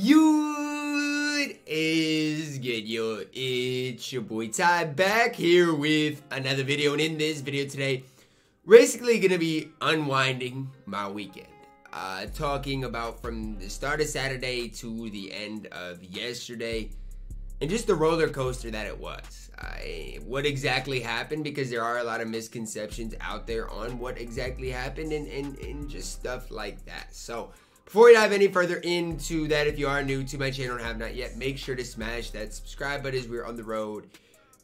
It is good, yo. It's your boy Ty back here with another video, and in this video today, basically gonna be unwinding my weekend. Talking about from the start of Saturday to the end of yesterday, and just the roller coaster that it was. What exactly happened, because there are a lot of misconceptions out there on what exactly happened and just stuff like that. So before we dive any further into that, if you are new to my channel and have not yet, make sure to smash that subscribe button as we're on the road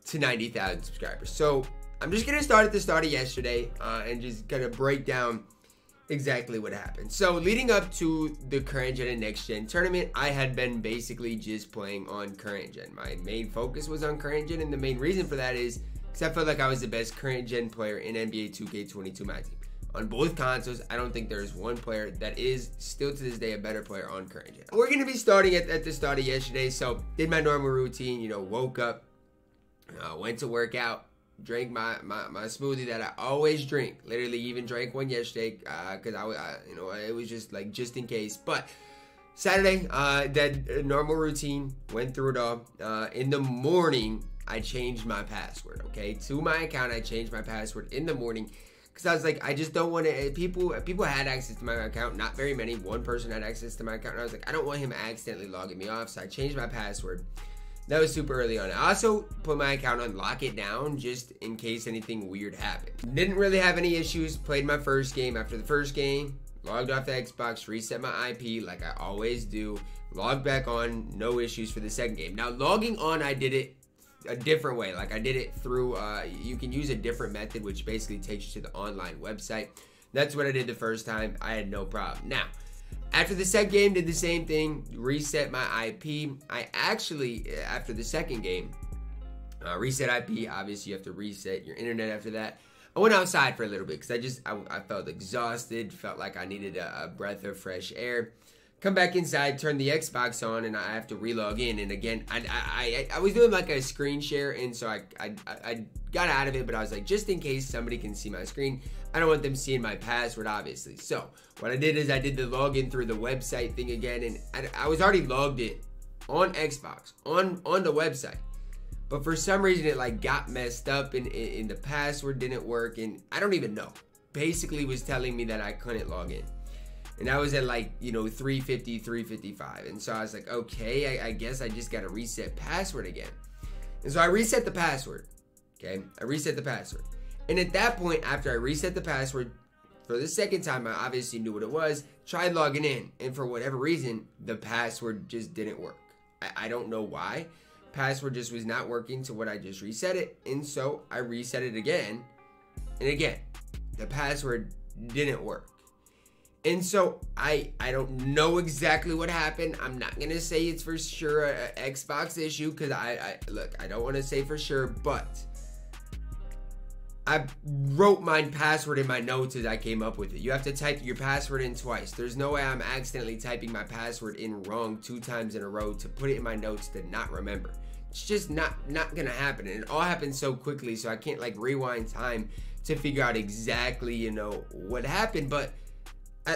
to 90,000 subscribers. So I'm just going to start at the start of yesterday and just going to break down exactly what happened. So leading up to the current gen and next gen tournament, I had been basically just playing on current gen. My main focus was on current gen, and the main reason for that is because I felt like I was the best current gen player in NBA 2K22 my team. On both consoles, I don't think there's one player that is still to this day a better player on current gen. We're going to be starting at the start of yesterday. So did my normal routine, you know, woke up, went to work out, drank my smoothie that I always drink. Literally even drank one yesterday because I you know, it was just like just in case. But Saturday, that normal routine, went through it all. In the morning, I changed my password, okay? To my account, I changed my password in the morning. Because I was like, I just don't want to, people had access to my account, not very many, one person had access to my account, and I was like, I don't want him accidentally logging me off, so I changed my password. That was super early on. I also put my account on lock it down, just in case anything weird happened. Didn't really have any issues, played my first game. After the first game, logged off the Xbox, reset my IP like I always do, logged back on, no issues for the second game. Now logging on, I did it a different way. Like I did it through you can use a different method, which basically takes you to the online website. That's what I did the first time. I had no problem. Now after the second game, did the same thing, reset my IP. I actually, after the second game, reset IP. Obviously you have to reset your internet after that. I went outside for a little bit because I felt exhausted, felt like I needed a breath of fresh air. Come back inside, turn the Xbox on, and I have to relog in. And again, I was doing like a screen share, and so I got out of it, but I was like, just in case somebody can see my screen, I don't want them seeing my password, obviously. So what I did is I did the login through the website thing again, and I was already logged in on Xbox, on the website. But for some reason, it like got messed up, and the password didn't work, and I don't even know. Basically was telling me that I couldn't log in. And I was at like, you know, 350, 355. And so I was like, okay, I guess I just got to reset password again. And so I reset the password. Okay, I reset the password. And at that point, after I reset the password for the second time, I obviously knew what it was, tried logging in. And for whatever reason, the password just didn't work. I don't know why. Password just was not working to what I just reset it. And so I reset it again. And again, the password didn't work. And so I don't know exactly what happened. I'm not gonna say it's for sure an Xbox issue, because I don't want to say for sure, but I wrote my password in my notes as I came up with it. You have to type your password in twice. There's no way I'm accidentally typing my password in wrong 2 times in a row to put it in my notes to not remember. It's just not gonna happen. And it all happened so quickly, so I can't like rewind time to figure out exactly, you know, what happened. But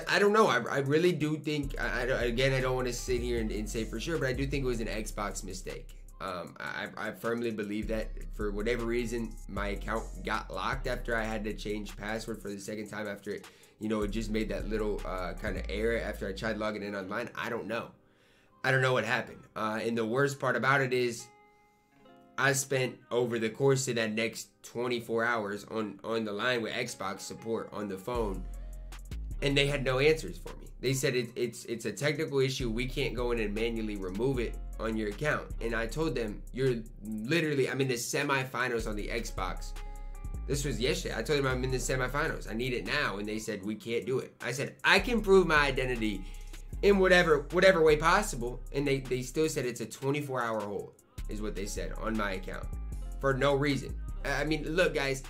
I don't know. I really do think, again, I don't want to sit here and say for sure, but I do think it was an Xbox mistake. I firmly believe that. For whatever reason, my account got locked after I had to change password for the second time, after it, you know, it just made that little kind of error after I tried logging in online. I don't know. I don't know what happened. And the worst part about it is I spent over the course of that next 24 hours on the line with Xbox support on the phone. And they had no answers for me. They said it's a technical issue. We can't go in and manually remove it on your account. And I told them, you're literally, I'm in the semifinals on the Xbox. This was yesterday. I told them I'm in the semifinals. I need it now. And they said, we can't do it. I said, I can prove my identity in whatever way possible. And they still said it's a 24-hour hold is what they said on my account for no reason. I mean, look, guys.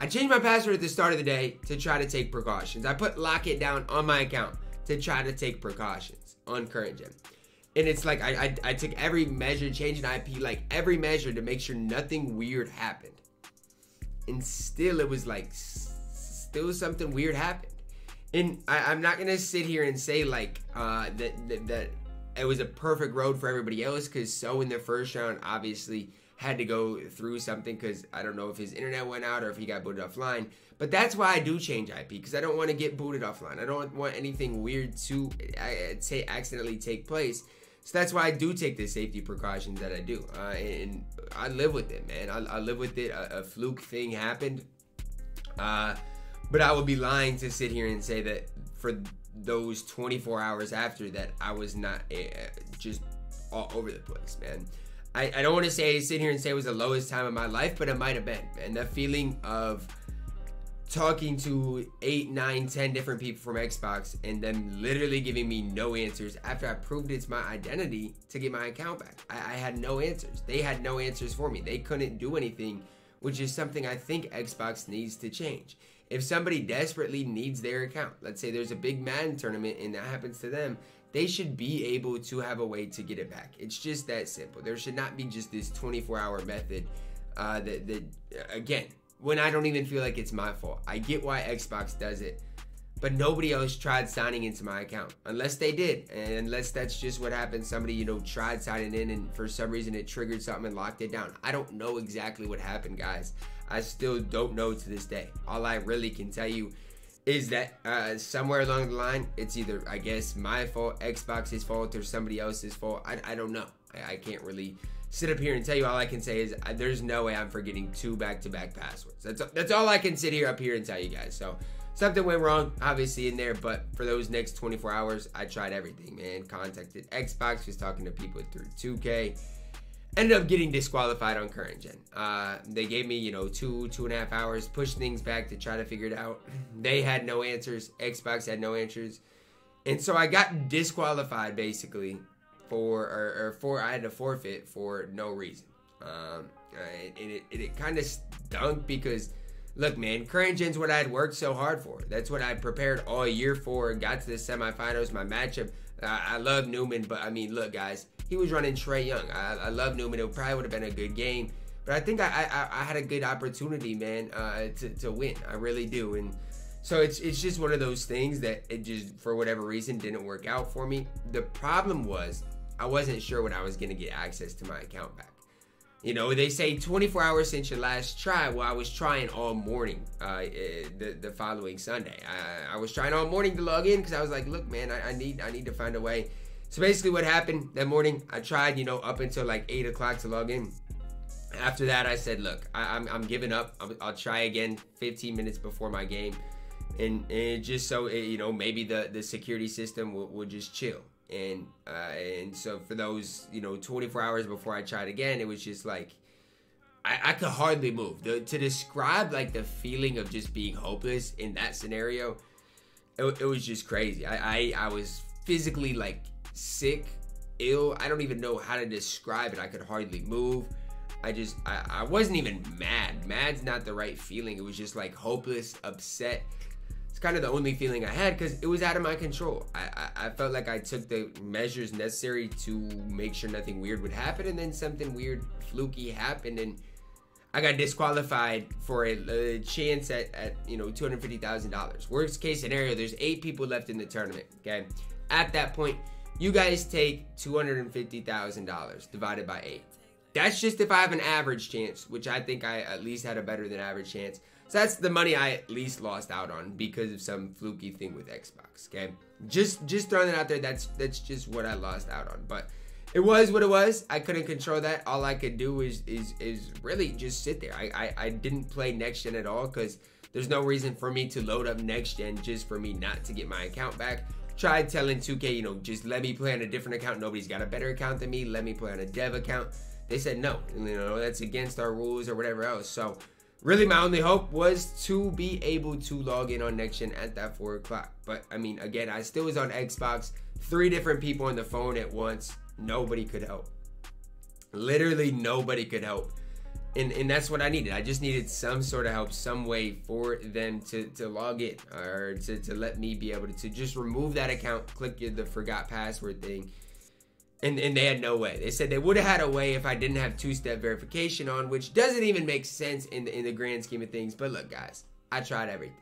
I changed my password at the start of the day to try to take precautions. I put lock it down on my account to try to take precautions on current gen. And it's like I took every measure, changed an IP, like every measure to make sure nothing weird happened. And still it was like, still something weird happened. And I'm not going to sit here and say like that it was a perfect road for everybody else, because So in the first round obviously had to go through something, because I don't know if his internet went out or if he got booted offline. But that's why I do change IP, because I don't want to get booted offline. I don't want anything weird to accidentally take place. So that's why I do take the safety precautions that I do. And I live with it, man. I live with it. A fluke thing happened. But I would be lying to sit here and say that for those 24 hours after that, I was not just all over the place, man. I don't want to sit here and say it was the lowest time of my life, but it might have been. And the feeling of talking to 8, 9, 10 different people from Xbox and them literally giving me no answers after I proved it's my identity to get my account back. I had no answers. They had no answers for me. They couldn't do anything, which is something I think Xbox needs to change. If somebody desperately needs their account, let's say there's a big Madden tournament and that happens to them, they should be able to have a way to get it back. It's just that simple. There should not be just this 24-hour method that, again, when I don't even feel like it's my fault. I get why Xbox does it, but nobody else tried signing into my account, unless they did, and unless that's just what happened. Somebody, you know, tried signing in and for some reason it triggered something and locked it down. I don't know exactly what happened, guys. I still don't know to this day. All I really can tell you is that somewhere along the line, it's either, I guess, my fault, Xbox's fault, or somebody else's fault. I don't know. I can't really sit up here and tell you. All I can say is there's no way I'm forgetting 2 back-to-back passwords. That's all I can sit here up here and tell you guys. So something went wrong, obviously, in there, but for those next 24 hours, I tried everything, man. Contacted Xbox, was talking to people through 2K. Ended up getting disqualified on current gen. They gave me, you know, 2.5 hours, pushed things back to try to figure it out. They had no answers. Xbox had no answers. And so I got disqualified basically for I had to forfeit for no reason. And it kind of stunk because, look, man, current gen's what I had worked so hard for. That's what I prepared all year for. Got to the semifinals, my matchup. I love Newman, but I mean, look, guys, he was running Trae Young. I love Newman. It probably would have been a good game, but I think I had a good opportunity, man, to win. I really do. And so it's just one of those things that it just, for whatever reason, didn't work out for me. The problem was I wasn't sure when I was going to get access to my account back. You know, they say 24 hours since your last try. Well, I was trying all morning the following Sunday. I was trying all morning to log in because I was like, look, man, I need to find a way. So basically what happened that morning, I tried, you know, up until like 8 o'clock to log in. After that, I said, look, I'm giving up. I'll try again 15 minutes before my game. And just so, you know, maybe the security system will just chill. And so for those, you know, 24 hours before I tried again, it was just like, I could hardly move. To describe like the feeling of just being hopeless in that scenario, it was just crazy. I was physically like sick, ill. I don't even know how to describe it. I could hardly move. I wasn't even mad. Mad's not the right feeling. It was just like hopeless, upset. It's kind of the only feeling I had because it was out of my control. I felt like I took the measures necessary to make sure nothing weird would happen, and then something weird, fluky happened, and I got disqualified for a chance at you know, $250,000. Worst case scenario, there's 8 people left in the tournament. Okay, at that point, you guys take $250,000 divided by 8. That's just if I have an average chance, which I think I at least had a better than average chance. So that's the money I at least lost out on because of some fluky thing with Xbox, okay? Just throwing it out there, that's just what I lost out on. But it was what it was. I couldn't control that. All I could do is really just sit there. I didn't play next gen at all because there's no reason for me to load up next gen just for me not to get my account back. Tried telling 2K, you know, just let me play on a different account. Nobody's got a better account than me. Let me play on a dev account. They said no, you know, that's against our rules or whatever else. So really, my only hope was to be able to log in on NextGen at that 4 o'clock. But, I mean, again, I still was on Xbox. 3 different people on the phone at once. Nobody could help. Literally nobody could help. And that's what I needed. I just needed some sort of help, some way for them to log in or to let me be able to just remove that account, click the forgot password thing. And they had no way. They said they would have had a way if I didn't have 2-step verification on, which doesn't even make sense in the grand scheme of things. But look, guys, I tried everything.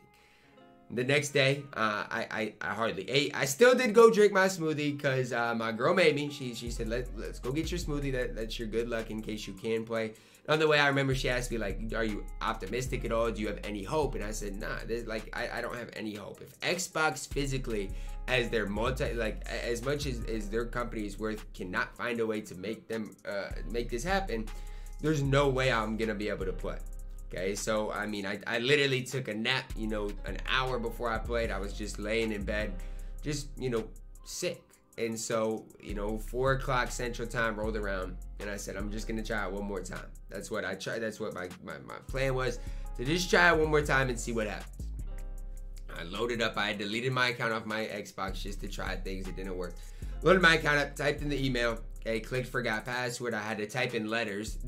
The next day, I hardly ate. I still did go drink my smoothie because my girl made me. She said, let's go get your smoothie. That's your good luck in case you can play. On the way, I remember she asked me, like, are you optimistic at all? Do you have any hope? And I said, nah, I don't have any hope. If Xbox physically, as their as much as their company is worth, cannot find a way to make them, make this happen, there's no way I'm going to be able to play. Okay, so, I mean, I literally took a nap, you know, an hour before I played. I was just laying in bed, just, you know, sick. And so, you know, 4 o'clock Central Time rolled around, and I said, I'm just going to try it one more time. That's what I tried. That's what my plan was, to just try it one more time and see what happens. I loaded up. I had deleted my account off my Xbox just to try things. It didn't work. Loaded my account up, typed in the email. Okay, clicked forgot password. I had to type in letters.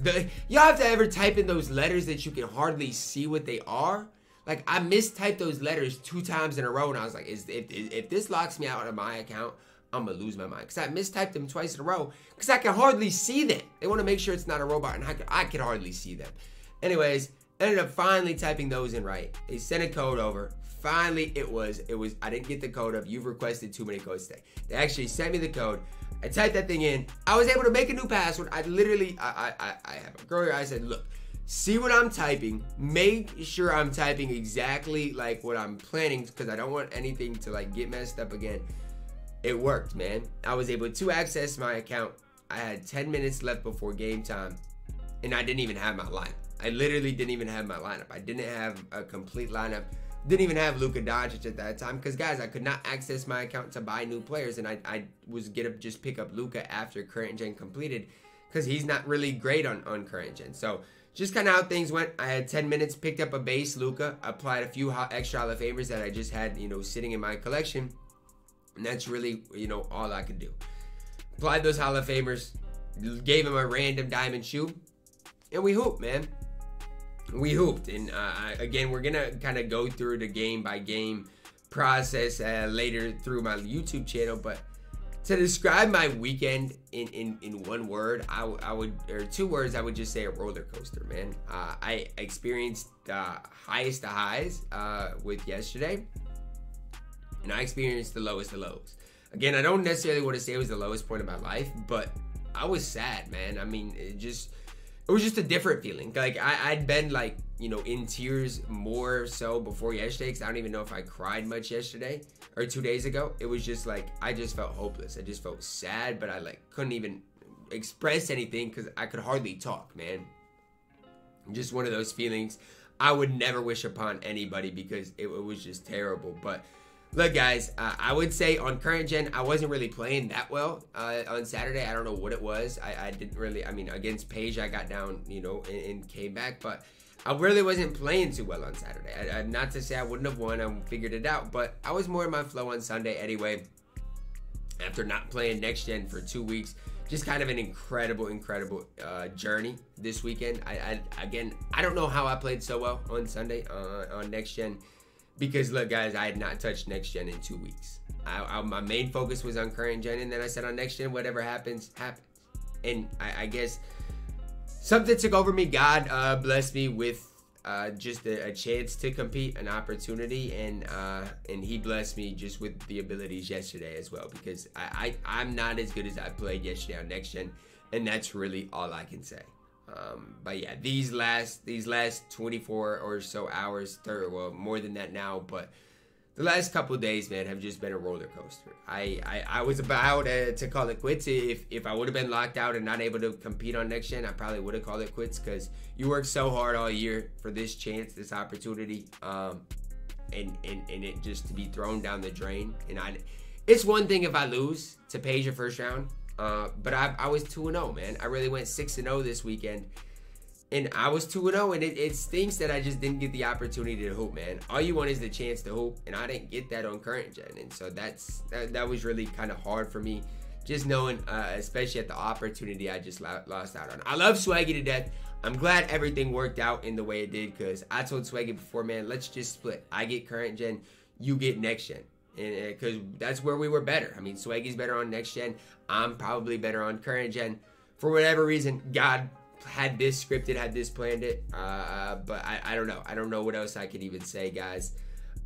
Y'all have to ever type in those letters that you can hardly see what they are? Like, I mistyped those letters 2 times in a row, and I was like, if this locks me out of my account, I'm gonna lose my mind. Because I mistyped them twice in a row because I can hardly see them. They want to make sure it's not a robot, and I could hardly see them. Anyways, ended up finally typing those in right. They sent a code over. Finally, it was, I didn't get the code of, you've requested too many codes today. They actually sent me the code. I typed that thing in. I was able to make a new password. I literally, I have a girl here. I said, look, see what I'm typing. Make sure I'm typing exactly like what I'm planning, because I don't want anything to like get messed up again. It worked, man. I was able to access my account. I had 10 minutes left before game time, and I didn't even have my lineup. I literally didn't even have my lineup. I didn't have a complete lineup. Didn't even have Luka Doncic at that time because, guys, I could not access my account to buy new players, and I was going to just pick up Luka after current gen completed because he's not really great on current gen. So just kind of how things went. I had 10 minutes, picked up a base Luka, applied a few extra Hall of Famers that I just had, you know, sitting in my collection, and that's really, you know, all I could do. Applied those Hall of Famers, gave him a random diamond shoe, and we hooped, man. We hooped, and again, we're gonna kind of go through the game by game process later through my YouTube channel. But to describe my weekend in one word, I would, or 2 words, I would just say a roller coaster, man. I experienced the highest of highs with yesterday, and I experienced the lowest of lows. Again, I don't necessarily want to say it was the lowest point of my life, but I was sad, man. I mean, it was just a different feeling. Like, I'd been, like, you know, in tears more so before yesterday, because I don't even know if I cried much yesterday or 2 days ago. It was just like, I just felt hopeless. I just felt sad, but I like couldn't even express anything because I could hardly talk, man. Just one of those feelings I would never wish upon anybody because it was just terrible. But look, guys, I would say on current gen, I wasn't really playing that well on Saturday. I don't know what it was. I didn't really, I mean, against Paige, I got down, you know, and came back. But I really wasn't playing too well on Saturday. Not to say I wouldn't have won. I figured it out. But I was more in my flow on Sunday anyway. After not playing next gen for 2 weeks, just kind of an incredible, incredible journey this weekend. Again, I don't know how I played so well on Sunday on next gen. Because, look, guys, I had not touched next gen in 2 weeks. My main focus was on current gen, and then I said on next gen, whatever happens, happens. And I guess something took over me. God blessed me with just a chance to compete, an opportunity, and he blessed me just with the abilities yesterday as well, because I'm not as good as I played yesterday on next gen, and that's really all I can say. But yeah, these last 24 or so hours, well, more than that now, but the last couple days, man, have just been a roller coaster. I was about to call it quits. If I would have been locked out and not able to compete on next gen, I probably would have called it quits, because you work so hard all year for this chance, this opportunity, and it just to be thrown down the drain. And it's one thing if I lose to Paige your first round. But I was 2-0, man. I really went 6-0 this weekend, and I was 2-0, and it stinks that I just didn't get the opportunity to hoop, man. All you want is the chance to hoop, and I didn't get that on current gen, and so that was really kind of hard for me, just knowing, especially at the opportunity I just lost out on. I love Swaggy to death. I'm glad everything worked out in the way it did, because I told Swaggy before, man, let's just split. I get current gen, you get next gen. And because that's where we were better. I mean, Swaggy's better on next gen. I'm probably better on current gen. For whatever reason, God had this scripted, had this planned it. But I don't know. I don't know what else I could even say, guys.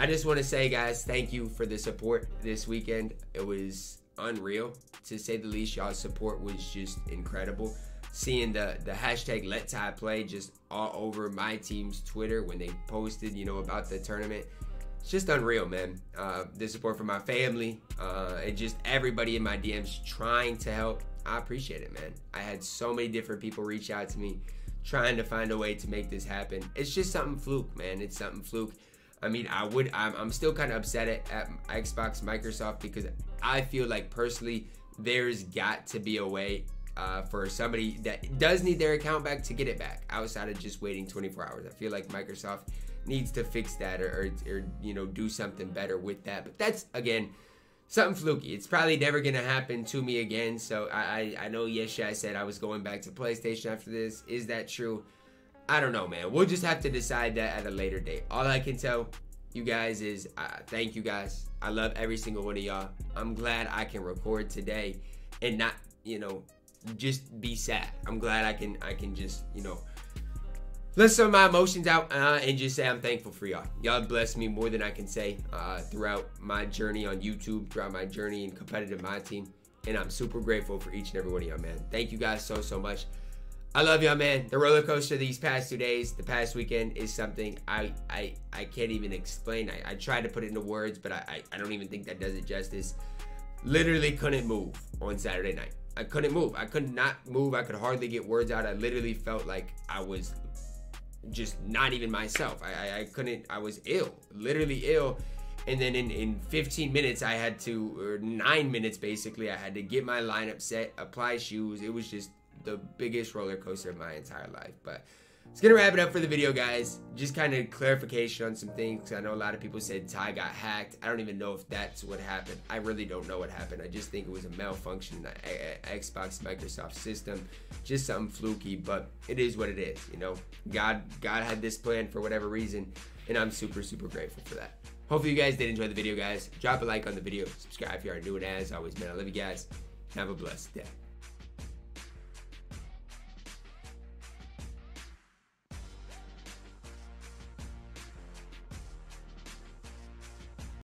I just want to say, guys, thank you for the support this weekend. It was unreal, to say the least. Y'all's support was just incredible. Seeing the hashtag Let Ty Play just all over my team's Twitter when they posted, you know, about the tournament. It's just unreal, man. The support from my family and just everybody in my DMs trying to help. I appreciate it, man. I had so many different people reach out to me trying to find a way to make this happen. It's just something fluke, man. It's something fluke. I mean, I'm still kind of upset at Xbox, Microsoft, because I feel like personally there's got to be a way for somebody that does need their account back to get it back outside of just waiting 24 hours. I feel like Microsoft needs to fix that or you know, do something better with that. But that's, again, something fluky. It's probably never going to happen to me again. So I know yesterday I said I was going back to PlayStation after this. Is that true? I don't know, man. We'll just have to decide that at a later date. All I can tell you guys is thank you guys. I love every single one of y'all. I'm glad I can record today and not, you know, just be sad. I'm glad I can just, you know, let some of my emotions out and just say I'm thankful for y'all. Y'all blessed me more than I can say throughout my journey on YouTube, throughout my journey in competitive my team, and I'm super grateful for each and every one of y'all, man. Thank you guys so much. I love y'all, man. The roller coaster these past 2 days, the past weekend, is something I can't even explain. I tried to put it into words, but I don't even think that does it justice. Literally couldn't move on Saturday night. I couldn't move. I could not move. I could hardly get words out. I literally felt like I was just not even myself. I couldn't. I was ill, literally ill. And then in 15 minutes, I had to, or 9 minutes basically, I had to get my lineup set, apply shoes. It was just the biggest roller coaster of my entire life. But it's gonna wrap it up for the video, guys. Just kind of clarification on some things. I know a lot of people said Ty got hacked. I don't even know if that's what happened. I really don't know what happened. I just think it was a malfunction in the Xbox Microsoft system. Just something fluky, but it is what it is, you know. God had this plan for whatever reason, and I'm super grateful for that. Hopefully you guys did enjoy the video, guys. Drop a like on the video, subscribe if you are new, and as always, man, I love you guys. Have a blessed day.